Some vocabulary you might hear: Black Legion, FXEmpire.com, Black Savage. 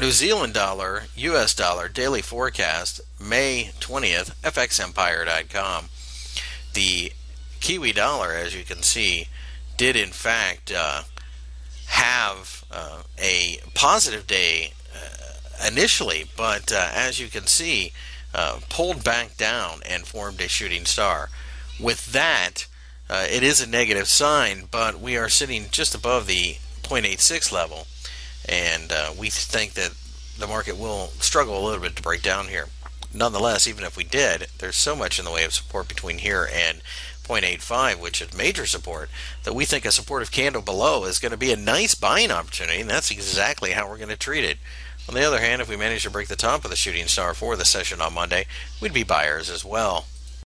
New Zealand dollar, US dollar daily forecast, May 20th, FXEmpire.com. The Kiwi dollar, as you can see, did in fact have a positive day initially, but as you can see, pulled back down and formed a shooting star. With that, it is a negative sign, but we are sitting just above the 0.86 level, and we think that the market will struggle a little bit to break down here. Nonetheless, even if we did, there's so much in the way of support between here and 0.85, which is major support, that we think a supportive candle below is going to be a nice buying opportunity, and that's exactly how we're going to treat it. On the other hand, if we manage to break the top of the shooting star for the session on Monday, we'd be buyers as well.